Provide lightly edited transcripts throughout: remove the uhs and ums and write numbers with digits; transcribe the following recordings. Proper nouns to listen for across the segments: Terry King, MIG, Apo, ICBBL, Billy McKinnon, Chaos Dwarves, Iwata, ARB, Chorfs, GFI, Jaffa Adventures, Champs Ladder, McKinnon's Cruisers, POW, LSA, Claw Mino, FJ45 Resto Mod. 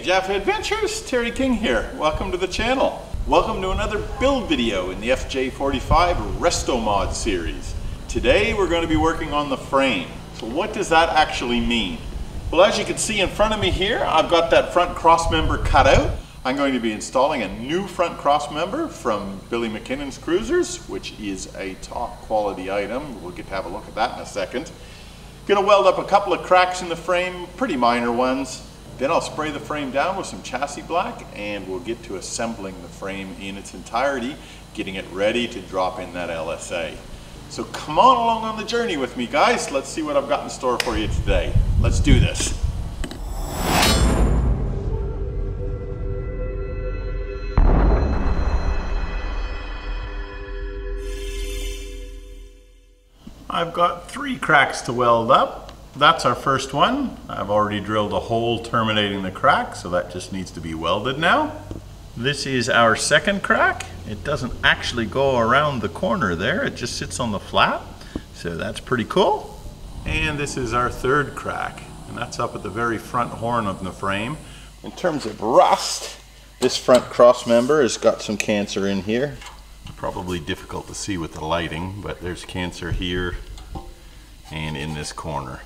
Hey, Jaffa Adventures, Terry King here. Welcome to the channel. Welcome to another build video in the FJ45 Resto Mod series. Today we're going to be working on the frame. So what does that actually mean? Well, as you can see in front of me here, I've got that front cross member cut out. I'm going to be installing a new front cross member from Billy McKinnon's Cruisers, which is a top quality item. We'll get to have a look at that in a second. Gonna weld up a couple of cracks in the frame, pretty minor ones. Then I'll spray the frame down with some chassis black and we'll get to assembling the frame in its entirety, getting it ready to drop in that LSA. So come on along on the journey with me, guys. Let's see what I've got in store for you today. Let's do this. I've got three cracks to weld up. That's our first one. I've already drilled a hole terminating the crack, so that just needs to be welded now. This is our second crack. It doesn't actually go around the corner there, it just sits on the flat, so that's pretty cool. And this is our third crack, and that's up at the very front horn of the frame. In terms of rust, this front cross member has got some cancer in here. Probably difficult to see with the lighting, but there's cancer here and in this corner.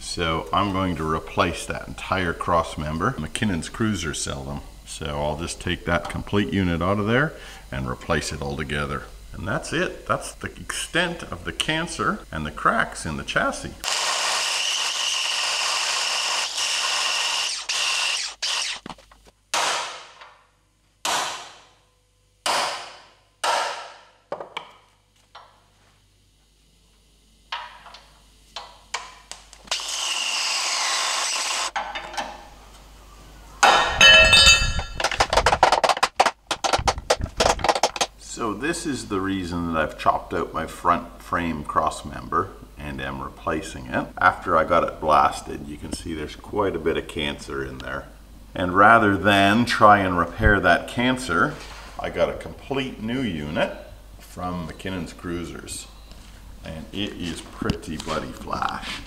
So I'm going to replace that entire cross member. McKinnon's Cruisers sell them. So I'll just take that complete unit out of there and replace it all together. And that's it. That's the extent of the cancer and the cracks in the chassis. So this is the reason that I've chopped out my front frame cross member and am replacing it. After I got it blasted, you can see there's quite a bit of cancer in there. And rather than try and repair that cancer, I got a complete new unit from McKinnon's Cruisers. And it is pretty bloody flash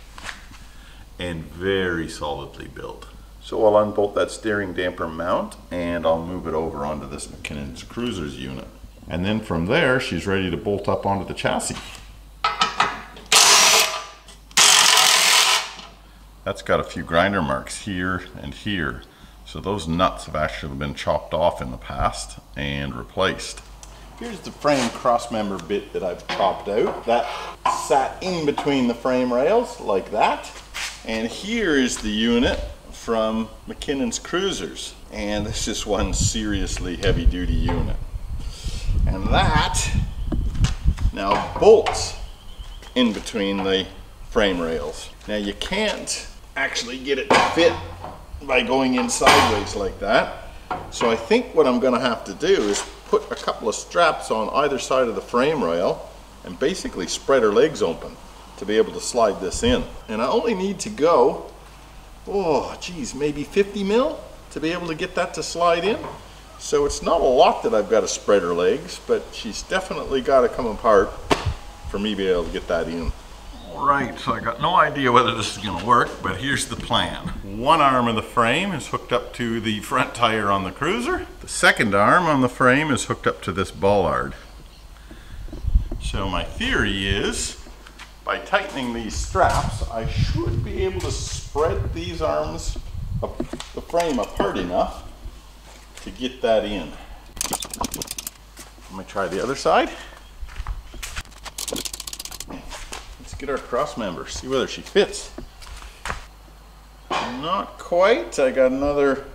and very solidly built. So I'll unbolt that steering damper mount and I'll move it over onto this McKinnon's Cruisers unit. And then from there, she's ready to bolt up onto the chassis. That's got a few grinder marks here and here. So those nuts have actually been chopped off in the past and replaced. Here's the frame cross member bit that I've chopped out. That sat in between the frame rails like that. And here is the unit from McKinnon's Cruisers. And this is one seriously heavy duty unit. And that now bolts in between the frame rails. Now you can't actually get it to fit by going in sideways like that. So I think what I'm going to have to do is put a couple of straps on either side of the frame rail and basically spread her legs open to be able to slide this in. And I only need to go, oh geez, maybe 50 mil to be able to get that to slide in. So it's not a lot that I've got to spread her legs, but she's definitely got to come apart for me to be able to get that in. All right, so I got no idea whether this is going to work, but here's the plan. One arm of the frame is hooked up to the front tire on the cruiser. The second arm on the frame is hooked up to this bollard. So my theory is, by tightening these straps, I should be able to spread these arms of the frame apart enough to get that in. Let me try the other side. Let's get our cross member, see whether she fits. Not quite. I got another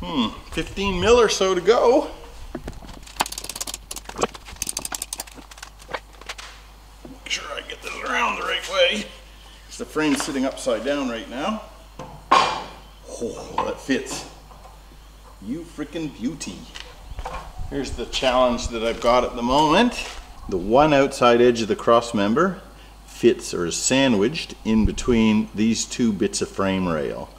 15 mil or so to go. Make sure I get this around the right way. The frame's sitting upside down right now. Oh, that fits. You freaking beauty. Here's the challenge that I've got at the moment. The one outside edge of the cross member fits or is sandwiched in between these two bits of frame rail.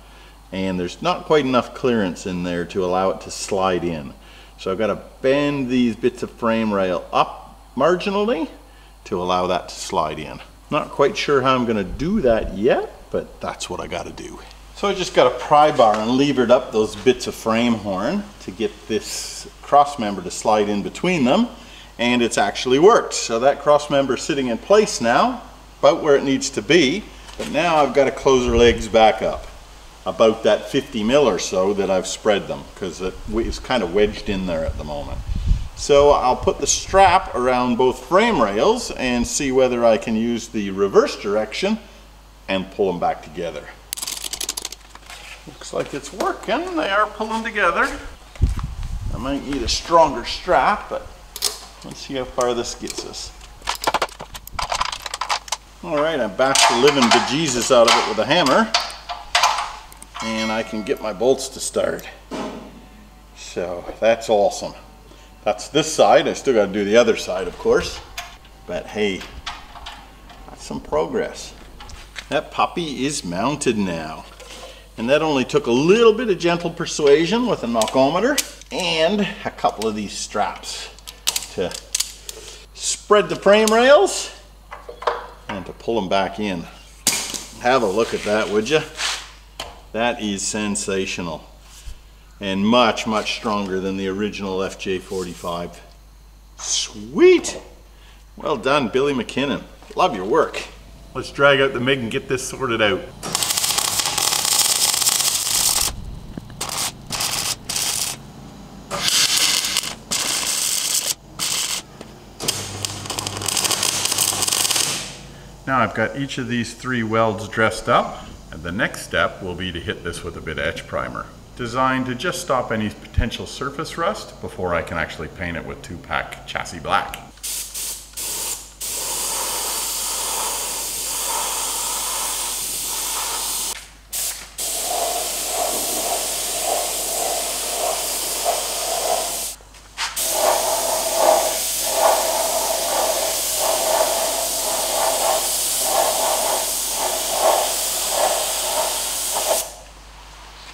And there's not quite enough clearance in there to allow it to slide in. So I've got to bend these bits of frame rail up marginally to allow that to slide in. Not quite sure how I'm going to do that yet, but that's what I got to do. So I just got a pry bar and levered up those bits of frame horn to get this cross member to slide in between them, and it's actually worked. So that cross member is sitting in place now, about where it needs to be, but now I've got to close her legs back up about that 50 mil or so that I've spread them, because it is kind of wedged in there at the moment. So I'll put the strap around both frame rails and see whether I can use the reverse direction and pull them back together. Looks like it's working. They are pulling together. I might need a stronger strap, but let's see how far this gets us. Alright, I bashed the living bejesus out of it with a hammer, and I can get my bolts to start. So that's awesome. That's this side. I still got to do the other side, of course. But hey, that's some progress. That puppy is mounted now. And that only took a little bit of gentle persuasion with a knockometer and a couple of these straps to spread the frame rails and to pull them back in. Have a look at that, would you? That is sensational and much, much stronger than the original FJ45. Sweet! Well done, Billy McKinnon. Love your work. Let's drag out the MIG and get this sorted out. Now I've got each of these three welds dressed up, and the next step will be to hit this with a bit of etch primer, designed to just stop any potential surface rust before I can actually paint it with 2-pack chassis black.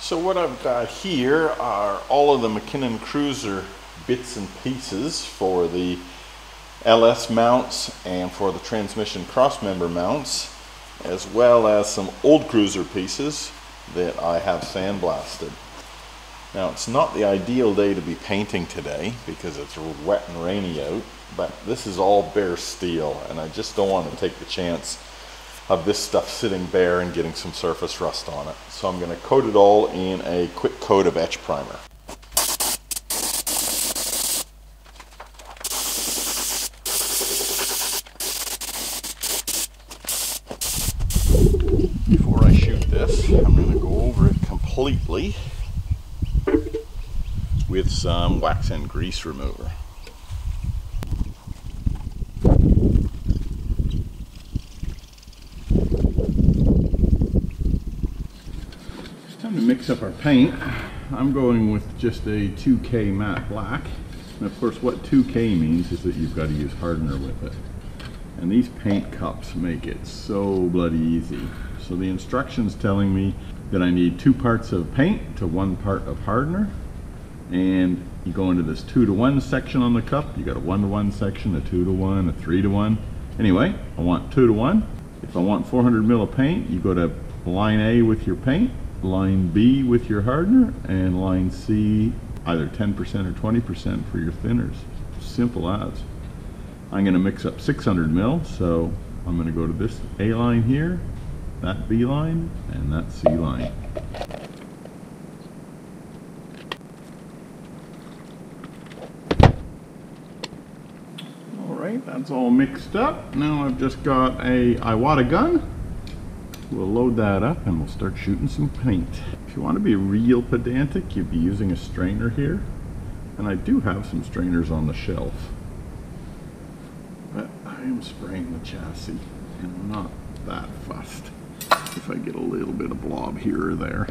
So what I've got here are all of the McKinnon Cruiser bits and pieces for the LS mounts and for the transmission crossmember mounts, as well as some old Cruiser pieces that I have sandblasted. Now it's not the ideal day to be painting today because it's wet and rainy out, but this is all bare steel and I just don't want to take the chance of this stuff sitting bare and getting some surface rust on it. So I'm going to coat it all in a quick coat of etch primer. Before I shoot this, I'm going to go over it completely with some wax and grease remover. Mix up our paint. I'm going with just a 2K matte black, and of course what 2K means is that you've got to use hardener with it, and these paint cups make it so bloody easy. So the instructions telling me that I need 2 parts of paint to 1 part of hardener, and you go into this 2-to-1 section on the cup. You got a 1-to-1 section, a 2-to-1, a 3-to-1. Anyway, I want 2-to-1. If I want 400 mil of paint, you go to line A with your paint, line B with your hardener, and line C either 10% or 20% for your thinners. Simple as. I'm going to mix up 600 mil, so I'm going to go to this A line here, that B line, and that C line. Alright, that's all mixed up. Now I've just got a Iwata gun. We'll load that up and we'll start shooting some paint. If you want to be real pedantic, you'd be using a strainer here. And I do have some strainers on the shelf. But I am spraying the chassis and I'm not that fussed if I get a little bit of blob here or there.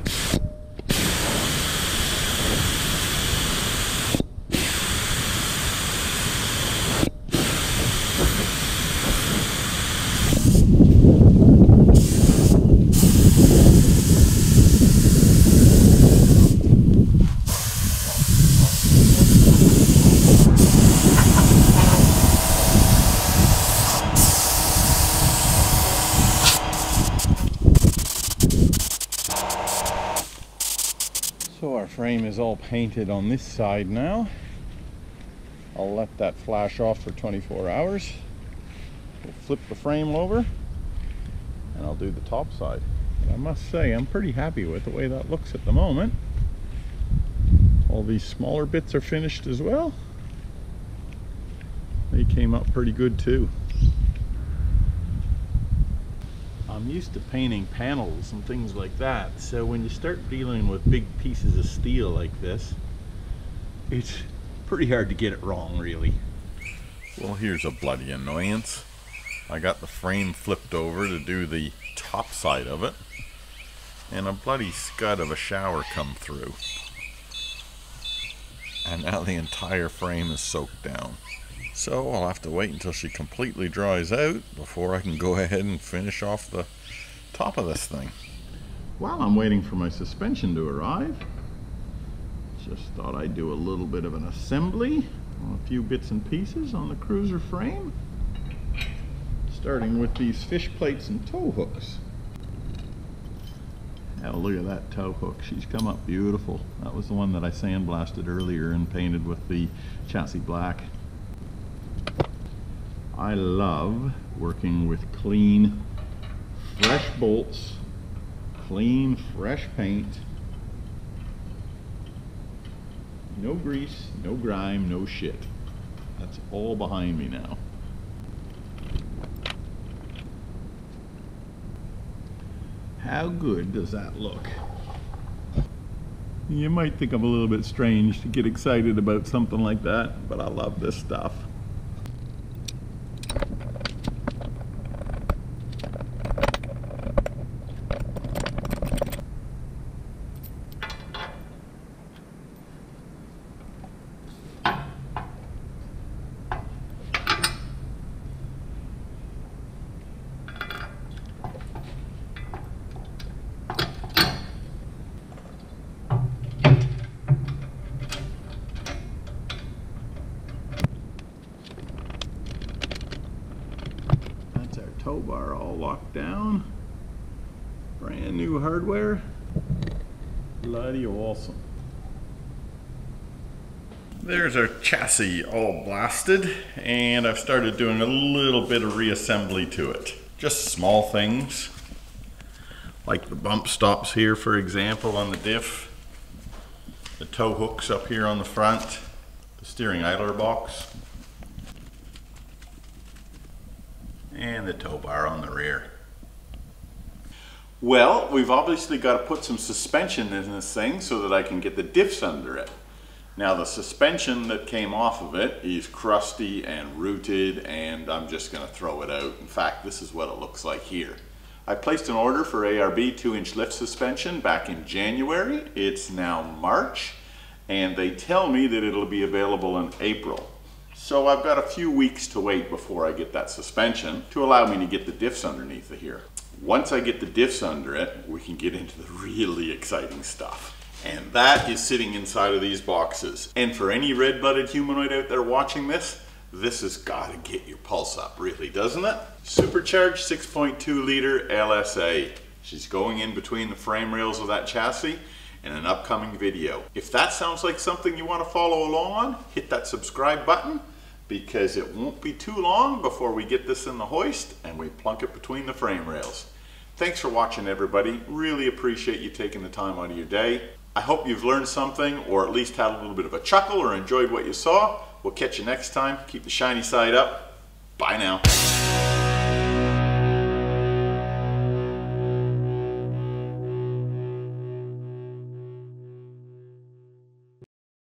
So our frame is all painted on this side now. I'll let that flash off for 24 hours. We'll flip the frame over and I'll do the top side. And I must say, I'm pretty happy with the way that looks at the moment. All these smaller bits are finished as well. They came up pretty good too. I'm used to painting panels and things like that, so when you start dealing with big pieces of steel like this, it's pretty hard to get it wrong, really. Well, here's a bloody annoyance. I got the frame flipped over to do the top side of it, and a bloody scud of a shower come through. And now the entire frame is soaked down. So I'll have to wait until she completely dries out before I can go ahead and finish off the top of this thing. While I'm waiting for my suspension to arrive, just thought I'd do a little bit of an assembly on a few bits and pieces on the cruiser frame, starting with these fish plates and tow hooks. Now look at that tow hook, she's come up beautiful. That was the one that I sandblasted earlier and painted with the chassis black. I love working with clean, fresh bolts, clean, fresh paint. No grease, no grime, no shit. That's all behind me now. How good does that look? You might think I'm a little bit strange to get excited about something like that, but I love this stuff. Tow bar all locked down, brand new hardware, bloody awesome. There's our chassis all blasted, and I've started doing a little bit of reassembly to it. Just small things, like the bump stops here, for example, on the diff, the tow hooks up here on the front, the steering idler box, and the tow bar on the rear. Well, we've obviously got to put some suspension in this thing so that I can get the diffs under it. Now the suspension that came off of it is crusty and rooted, and I'm just going to throw it out. In fact, this is what it looks like here. I placed an order for ARB 2-inch lift suspension back in January. It's now March, and they tell me that it'll be available in April. So I've got a few weeks to wait before I get that suspension to allow me to get the diffs underneath of here. Once I get the diffs under it, we can get into the really exciting stuff. And that is sitting inside of these boxes. And for any red-blooded humanoid out there watching this, this has got to get your pulse up, really, doesn't it? Supercharged 6.2 liter LSA. She's going in between the frame rails of that chassis in an upcoming video. If that sounds like something you want to follow along on, hit that subscribe button, because it won't be too long before we get this in the hoist and we plunk it between the frame rails. Thanks for watching, everybody. Really appreciate you taking the time out of your day. I hope you've learned something, or at least had a little bit of a chuckle or enjoyed what you saw. We'll catch you next time. Keep the shiny side up. Bye now.